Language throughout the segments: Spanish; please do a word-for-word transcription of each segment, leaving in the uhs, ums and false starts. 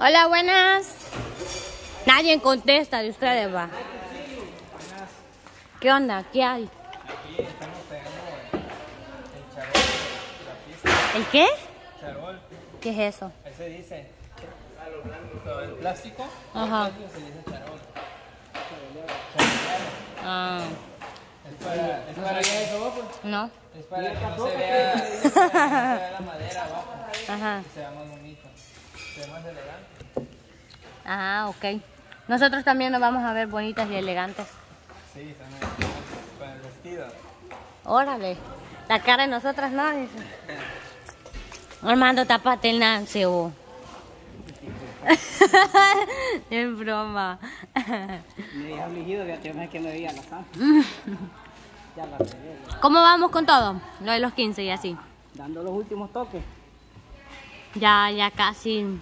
Hola, buenas. Nadie contesta de ustedes, va. ¿Qué onda? ¿Qué hay? Aquí estamos pegando el charol. ¿El qué? Charol. ¿Qué es eso? Ese dice a lo blanco, el plástico. Ajá. Se dice charol. Ah. Es para, es para eso, pues. No. Es para que no se vea, es para que no se vea la madera abajo. Ajá. Que se vea más bonito. Se ve más elegante. Ah, ok. Nosotros también nos vamos a ver bonitas y elegantes. Sí, también. Con el vestido. Órale. La cara de nosotras no. Armando, tapate el Nancy, vos. Es broma. Me obligado que me veía la sala. ¿Cómo vamos con todo? Lo de los quince y así. Dando los últimos toques. Ya, ya casi. Uh-huh.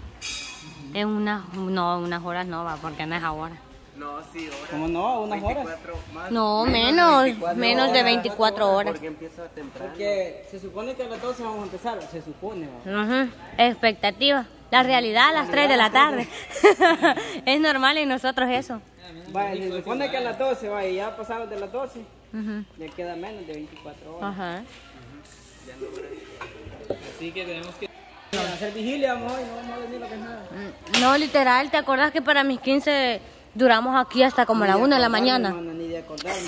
En unas, no, unas horas no va, porque no es ahora. No, sí, horas. ¿Cómo no? ¿Unas horas? Más, no, menos, menos, menos de veinticuatro horas. horas. Porque empieza temprano. Porque se supone que a las doce vamos a empezar, se supone. Uh-huh. Expectativa. La realidad a las tres de la tarde. Es normal en nosotros eso. Vale, se supone que a las doce, vaya, ya pasaron de las doce. Uh-huh. Le queda menos de veinticuatro horas. Ajá. Uh-huh. Así que tenemos que hacer vigilia, vamos hoy, no vamos a decir lo que es nada. No, literal, ¿te acordás que para mis quince duramos aquí hasta como la una de la mañana? Hermano, ni de acordarme.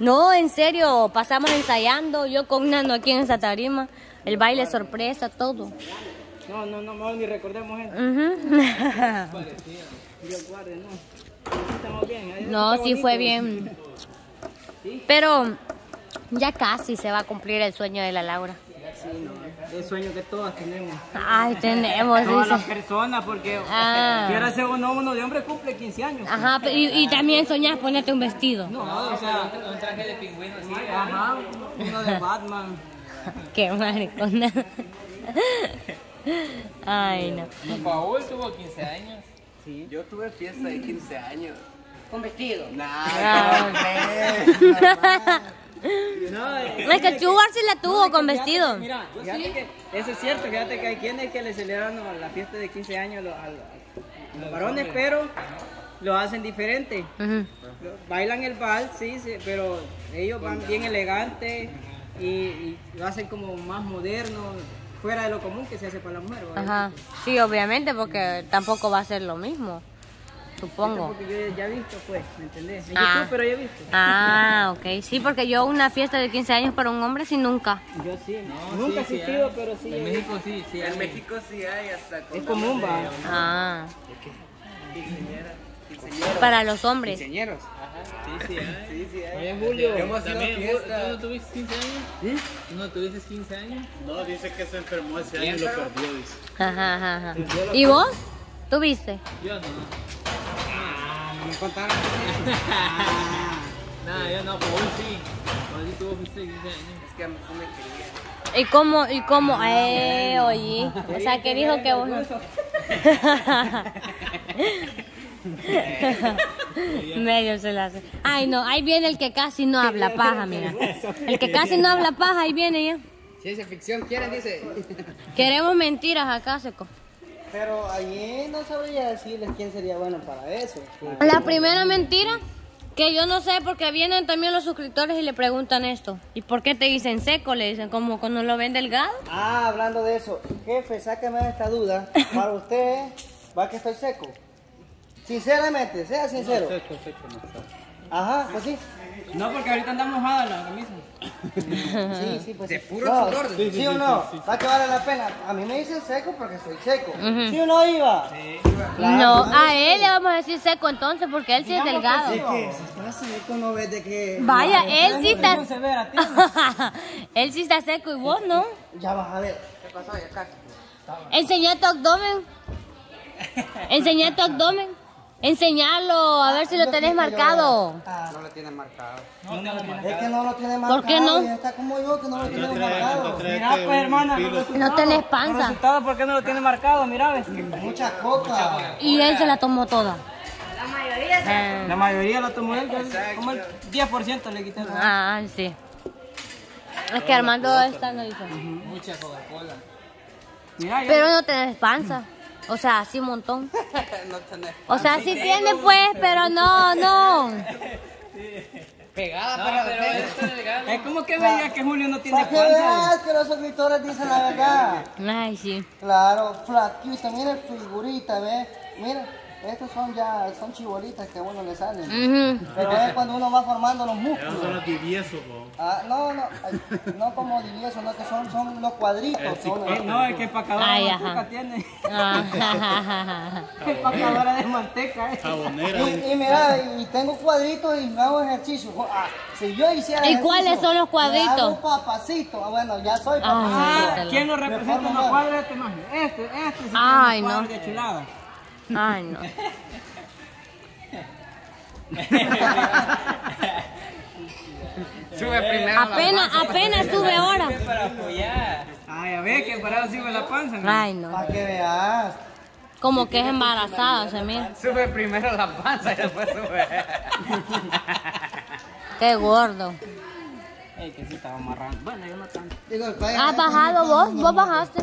No, en serio, pasamos ensayando, yo con Nando aquí en esa tarima, el baile sorpresa, todo. No, no, no, no, ni recordemos eso. Uh-huh. Dios guarde, no. Estamos bien. Ahí no, sí fue bien. ¿Sí? Pero ya casi se va a cumplir el sueño de la Laura. Sí, no, el sueño que todas tenemos. Ay, tenemos. Todas las personas, porque ah. quiera ser uno, uno de hombre cumple quince años. Ajá, pero y, y también soñás ponerte un vestido. No, no, o sea, un traje de pingüino, sí. Ajá, uno de Batman. Qué maricón. Ay, no. Paul tuvo quince años. Sí. Yo tuve fiesta de quince años. ¿Con vestido? Nah, no, es que el Chugar sí la tuvo no, con vestido. Que, mira, fíjate sí. que eso es cierto. Fíjate que hay quienes que le celebran la fiesta de quince años a, a, a los varones, pero lo hacen diferente. Uh-huh. Bailan el vals, sí, sí, pero ellos van bien elegantes y, y lo hacen como más moderno. Fuera de lo común que se hace para la mujer. ¿Vale? Ajá. Sí, obviamente, porque tampoco va a ser lo mismo, supongo. Porque yo ya he visto, pues, ¿me entendés? En ah. YouTube, pero ya he visto. Ah, ok. Sí, porque yo una fiesta de quince años para un hombre, sí, nunca. Yo sí, no, nunca sí, he asistido, sí pero sí. En México sí, sí. En México sí hay, hasta con. Es común, va. Ah. Quinceañera. Quinceañera. Para los hombres. Quinceañeros. Ajá. Sí, sí hay. Sí, sí hay. Oye, Julio, hemos también, ¿tú no tuviste quince años? ¿Eh? ¿Tú no tuviste quince años? No, dice que se enfermó ese año y lo perdió, dice. Ajá, ajá, ajá. ¿Y vos? ¿Tuviste? Yo no. Ah, me contaron. Nada, yo no, pero hoy sí. Hoy sí tuvo quince años. Es que a mí me quería. ¿Y cómo? ¿Y cómo? Eh, oye. O sea, que dijo que vos no. Medio se la hace. Ay, no, ahí viene el que casi no habla paja, mira. El que casi no habla paja, ahí viene ya. Ciencia ficción, quieren, dice. Queremos mentiras acá, Seco. Pero allí no sabría decirles quién sería bueno para eso. La primera mentira, que yo no sé, porque vienen también los suscriptores y le preguntan esto. ¿Y por qué te dicen Seco? Le dicen, como cuando lo ven delgado. Ah, hablando de eso. Jefe, sáqueme de esta duda. Para usted, ¿va que estoy seco? Sinceramente, sea sincero. No, seco, seco, no, seco. Ajá, pues sí. No, porque ahorita anda mojada la camisa. Sí, sí, pues. De puro no, sudor. Sí, sí, sí, sí o no, sí, sí, va a que vale la pena. A mí me dicen seco porque soy seco. Uh-huh. ¿Sí o no, Iba? Sí, claro, no, pues, a él le vamos a decir seco entonces porque él sí es delgado. Que sí, que si está seco no ves de que. Vaya, no, él sí está. Se ve a ti, ¿no? Él sí está seco y vos no. Ya vas a ver. ¿Qué pasó? Ya casi. Enseñá tu abdomen. Enseñá tu abdomen. Enseñalo, a ah, ver si lo tenés marcado. Ah, no lo tienes marcado. No, no, marcado. Es que no lo tienes marcado. ¿Por qué no? Está como yo que no lo tienes marcado. Mira, pues, hermana, no tenés panza. ¿Por qué no lo tienes marcado? Mira, ves. Muchas cocas. Y él se la tomó toda. La mayoría se eh. La mayoría la tomó él. Como el diez por ciento le quité. Ah, sí. Es que Armando está no dice. Mucha Coca-Cola. Pero no tenés panza. O sea, así un montón. No tenés. O sea, sí tiene pues, pero no, no. Pegada, no, para pero esto es legal. Es como que veía que Julio no tiene panza. Que los suscriptores dicen la verdad. Ay, sí. Claro, flaquita, mire figurita, ve. Mira, estos son ya, son chibolitas que a uno le salen. Uh -huh. Pero es cuando uno va formando los músculos. Pero son los diviesos, po. Ah, no, no, no como diviesos, no, que son, son los cuadritos. Son, eh, no, es que para acabar la manteca tiene. Es para acabar de manteca. Eh. Jabonera, y, y mira, y tengo cuadritos y me hago ejercicio. Ah, si yo hiciera ejercicio. ¿Y cuáles son los cuadritos? Hago papacito. Ah, bueno, ya soy papacito. Ah, ¿quién lo representa en los cuadros? Este, más. Este, este. Sí. Ay, no. De chulada. Ay, no. Sube primero. Apenas, apenas sube ahora. Ay, a ver, que parado sube la panza. Ay, no. Para que veas. Como que es embarazada, se mira. Sube primero la panza y después sube. Qué gordo. Ey, que sí estaba amarrando. Bueno, yo no tanto. ¿Has bajado vos? ¿Vos bajaste?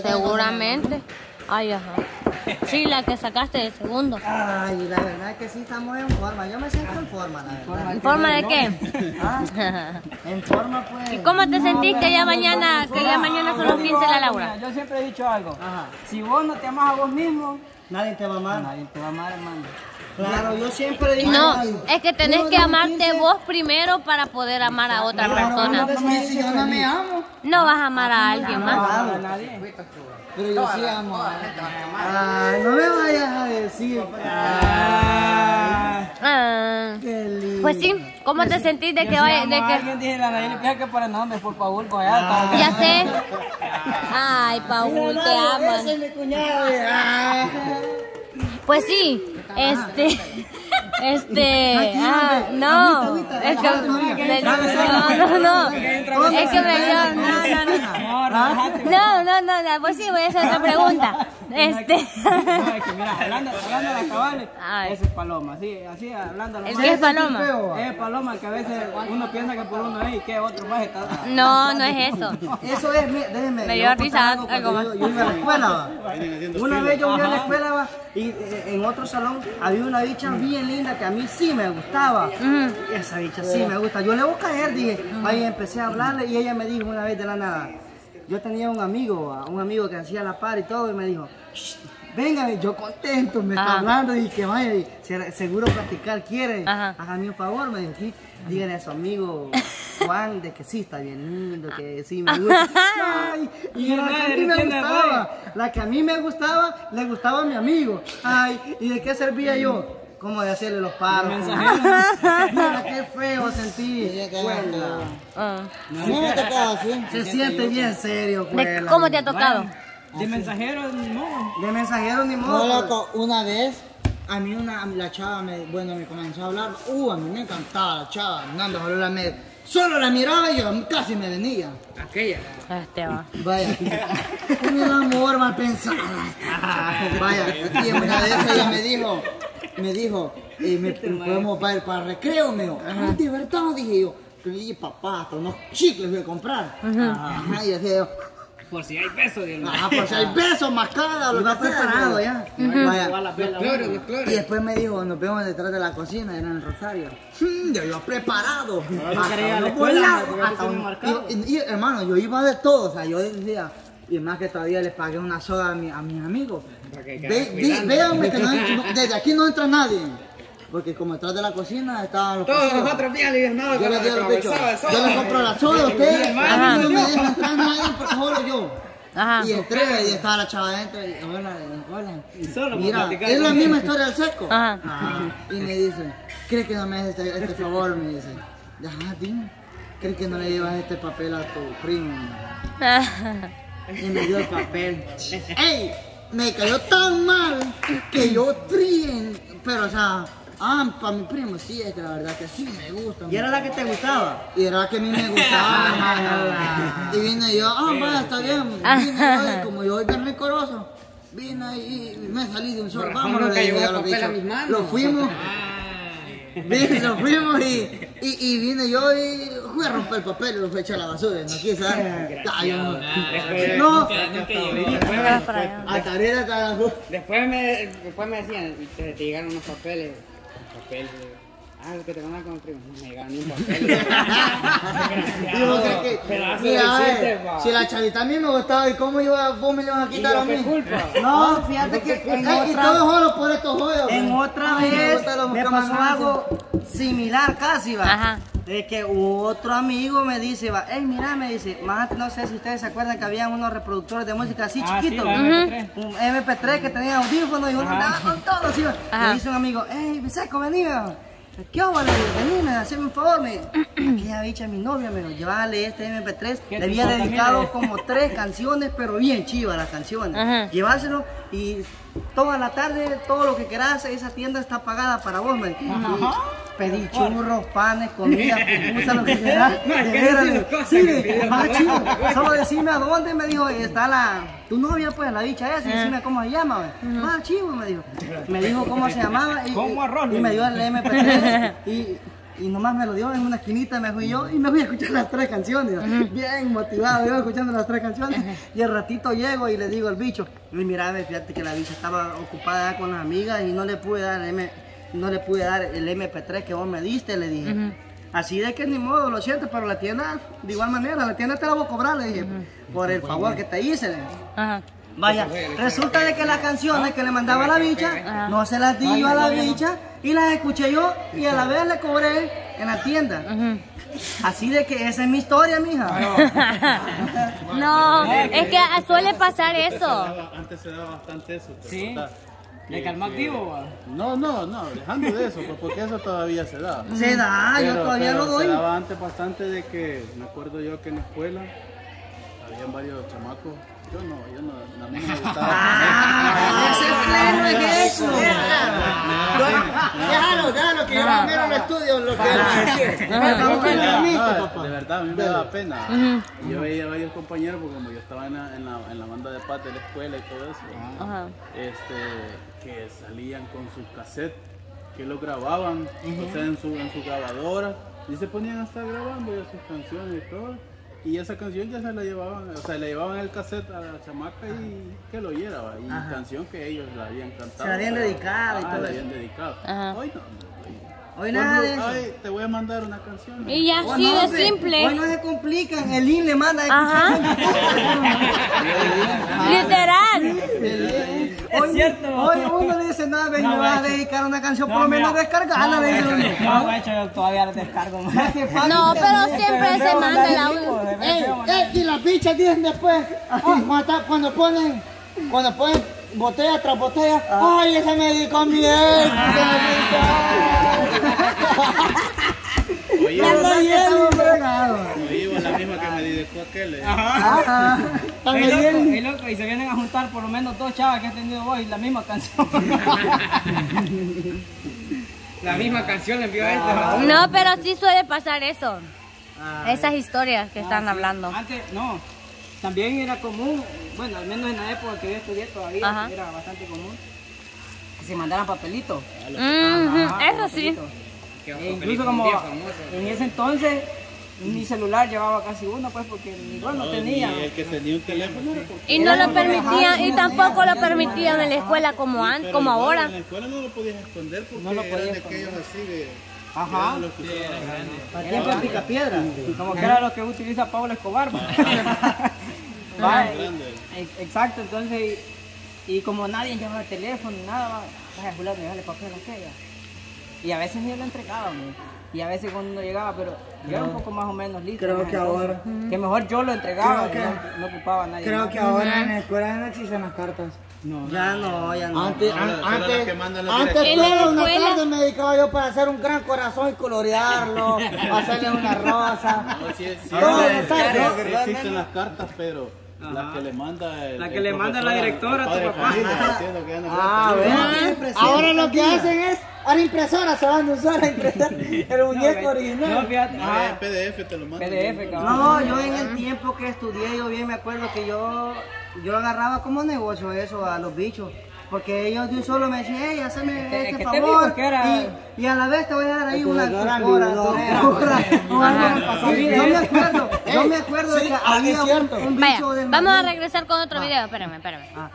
Seguramente. Ay, ajá. Sí, la que sacaste de segundo. Ay, la verdad es que sí estamos en forma. Yo me siento en forma, la verdad. ¿En forma de qué? ¿Ah? En forma, pues. ¿Y cómo te no, sentís que ya no, mañana, no, que ya mañana son los quince de la Laura? Yo siempre he dicho algo. Ajá. Si vos no te amás a vos mismo, nadie te va a amar. Nadie te va a amar, hermano. Claro, yo siempre digo. No, algo. Es que tenés no, que amarte quince vos primero para poder amar a otra no, persona. No, no, si yo no me amo. No vas a amar a alguien más. No vas a amar a nadie. Pero yo sí amo. Ay, no me vayas a decir. Ay, ah, qué lindo. Pues sí, ¿cómo te sentís de que hoy? De que alguien dice la Nayeli, pide que para nombre, por Paul, con allá. Ya sé. Ay, Paul, te amo. Ese es mi cuñado. Pues sí, este, este, ah, no, es que, no, no, no, es que me dio, no, no, no. No, no, no, no, pues sí, voy a hacer otra pregunta. Este. No, es que mira, hablando, hablando de las cabales, ese es paloma, sí, así hablando de las cabales. ¿El que es paloma? Es paloma, que a veces uno piensa que por uno es y que otro más está. No, no es eso. Eso es, déjenme. Me dio risa algo más. Yo iba a la escuela, una vez yo fui a la escuela y en otro salón había una bicha bien linda que a mí sí me gustaba. Esa bicha sí me gusta. Yo le voy a caer, dije, ahí empecé a hablarle y ella me dijo una vez de la nada. Yo tenía un amigo, un amigo que hacía la par y todo, y me dijo, venga, yo contento, me está hablando y que vaya, y seguro practicar quiere, hágame un favor, me dijo, sí, díganle a su amigo Juan de que sí está bien lindo, que sí me gusta. Ay, y la que a mí me gustaba, la que a mí me gustaba, le gustaba a mi amigo. Ay, ¿y de qué servía yo? Como de hacerle los paros. Mira qué feo sentí. Cuela. Ah. No, sí, me tocado, sí. Se siente bien serio, cuela. ¿Cómo te ha tocado? De mensajero ni modo. De mensajero ni modo. No, loco, una vez a mí una, la chava me, bueno, me comenzó a hablar. Uh, a mí me encantaba la chava. Nando, solo la, me, solo la miraba y yo casi me venía. Aquella. Este va. Vaya. Un amor mal pensado. Vaya. Y una vez ella me dijo... Me dijo, eh, me, podemos ir para recreo, me dijo, es divertido, dije yo, y papá, hasta unos chicles voy a comprar. Ajá. Ajá, y así yo, por si hay peso, Dios mío. Ajá, por si hay peso, mascada, lo está preparado ya. Y después me dijo, nos vemos detrás de la cocina, era en el Rosario. Yo iba preparado. Y hermano, yo iba de todo, o sea, yo decía, y más que todavía les pagué una soda a, mi, a mis amigos. Véanme que no, desde aquí no entra nadie. Porque como detrás de la cocina estaban los todos paseros. Nosotros bien aliviados. Yo les digo los pechos. Yo les compro la soda a ustedes. A mí no me dejan entrar nadie, por favor, yo. Ajá. Y entré y estaba la chava adentro y hola, hola. Y solo mira, es la misma historia del Seco. Ajá. Ajá. Y me dice, ¿crees que no me haces este, este favor? Me dice, ajá, dime, ¿crees que no le llevas este papel a tu primo? Y me dio el papel. ¡Ey! Me cayó tan mal que yo tríen, pero o sea, ah, para mi primo sí, es que la verdad que sí me gusta. ¿Y era la que te gustaba? Y era la que a mí me gustaba. Y vine yo, ah, oh, va, está bien. Vine yo, como yo soy tan recoroso, vine y me salí de un sol. Vámonos, le dije a los bichos. Lo fuimos. Vino y nos fuimos y, y, y vine yo y fui a romper el papel y lo fui a echar a la basura. No quise dar. No, a tarea carajo. Después me, después me decían, te, te llegaron unos papeles. Papeles. Ah, lo que te van a comprar. No me llegaron ni un papel. Mira, si la chavita a mí me gustaba, ¿y cómo iba, vos me lo vas a quitar a mí? Culpa. No, fíjate que aquí todos jodos por estos jodos. En otra vez me pasó algo similar casi, va. Ajá. De que otro amigo me dice, va, hey, mira, me dice, más no sé si ustedes se acuerdan que había unos reproductores de música así ah, chiquitos, sí, M P tres. Un M P tres que tenía audífonos y uno andaba con todo, ¿sí? Me dice un amigo, hey, Seco, vení, ¿qué hago? Venime, haceme un favor, me aquella bicha mi novia, me lo llevale este M P tres, le había dedicado como tres canciones, pero bien chivas las canciones. Ajá. Llevárselo y toda la tarde, todo lo que querás, esa tienda está pagada para vos, me. Pedí churros, panes, comida, pupusa, lo que quieras. Sí, más chido. Solo decime a dónde, me dijo, está la, tu novia, pues, la bicha esa, y decime cómo se llama, más chido, me dijo. Me dijo cómo se llamaba y, y, y me dio el M P tres y, y nomás me lo dio en una esquinita, me fui yo y me fui a escuchar las tres canciones. Bien motivado, yo escuchando las tres canciones y al ratito llego y le digo al bicho, mira, fíjate que la bicha estaba ocupada con las amigas y no le pude dar el M P tres. No le pude dar el M P tres que vos me diste, le dije. Uh-huh. Así de que ni modo, lo siento, pero la tienda, de igual manera, la tienda te la voy a cobrar, le dije. Uh-huh. Por el favor que te hice, le dije. Uh-huh. Vaya, resulta de que las canciones que le mandaba a la bicha, no se las di yo a la bicha, y las escuché yo, y a la vez le cobré en la tienda. Uh-huh. Así de que esa es mi historia, mija. No, no es que suele pasar eso. Antes se daba bastante eso. Sí. ¿De calma activo? No, no, no, dejando de eso, porque eso todavía se da. Se da, pero, yo todavía lo doy. Se daba antes bastante de que, me acuerdo yo que en la escuela, habían varios chamacos. Yo no, yo no, a mí no me gustaba. ¡Ah! ¡Ese pleno es eso! Déjalo, déjalo, que yo primero no estudio lo que él. De verdad, a mí me daba pena. Yo veía a varios compañeros, porque como yo estaba en la banda de paz de la escuela y todo eso, este, que salían con sus cassettes, que lo grababan, o sea, en su grabadora, y se ponían a estar grabando sus canciones y todo. Y esa canción ya se la llevaban, o sea, le llevaban el cassette a la chamaca y que lo oyera, ¿va? Y ajá, canción que ellos la habían cantado. Se la habían dedicado y todo. Ah, la habían dedicado. Ajá. Hoy no, no. Hoy nada de eso. Ay, te voy a mandar una canción. Y ya así oh, no, de hombre, simple. Hoy no se complican, el I N le manda. Ajá. Literal. Sí, es hoy, cierto. Hoy uno le dice, nada, ven, no, me vas a dedicar una canción, no, por lo menos descargarla. No, no, no, no, hecho, yo todavía la descargo. Más que no, pero siempre se manda la última. Y las bichas dicen después, cuando ponen, cuando ponen botella tras botella, ay, esa me dedicó mi ex. Oye, la misma que me dedicó aquel. Ajá. Y loco, y se vienen a juntar por lo menos dos chavas que has tenido vos y la misma canción. La misma canción le envió a este. No, pero sí suele pasar eso. Esas historias que están hablando. Antes, no. También era común, bueno, al menos en la época que yo estudié todavía, era bastante común que se mandaran papelitos. Eso sí. E incluso como en ese entonces mi celular llevaba casi uno, pues, porque igual no tenía. Y el que tenía un teléfono. Y no lo permitían, y tampoco lo permitían en la escuela como antes, como ahora. En la escuela no lo podías esconder porque no lo podías esconder. Ajá. Tiempo de picapiedra. Como que era lo que utiliza Pablo Escobar. Exacto, entonces, y como nadie llevaba teléfono, nada, vaya, Julio, me dale papel a aquella. Y a veces yo lo entregaba, man. Y a veces cuando no llegaba, pero yo era un poco más o menos listo. Creo que ahora. Que mejor yo lo entregaba, que no, no ocupaba a nadie. Creo más. Que ahora uh-huh. en la escuela no existen las cartas. No, ya no, ya no. Antes, antes, antes, antes toda una tarde me dedicaba yo para hacer un gran corazón y colorearlo, hacerle una rosa. No, sí, sí, todo es, claro, sí existen las cartas, pero... Ajá. La que le manda el, la que el le manda la directora a tu papá. Familia, ah, bueno. Ahora lo que hacen es a la impresora se van a usar a impresar el muñeco no, original. No, fíjate. Ah, P D F te lo mando. P D F, cabrón. No, yo en el tiempo que estudié, yo bien me acuerdo que yo yo agarraba como negocio eso a los bichos. Porque ellos de un solo me decían, hey, hazme este, este favor, era... y, y a la vez te voy a dar ahí una cura. No me acuerdo, no me acuerdo que había un bicho del... Vamos a regresar con otro video, espérame, espérame.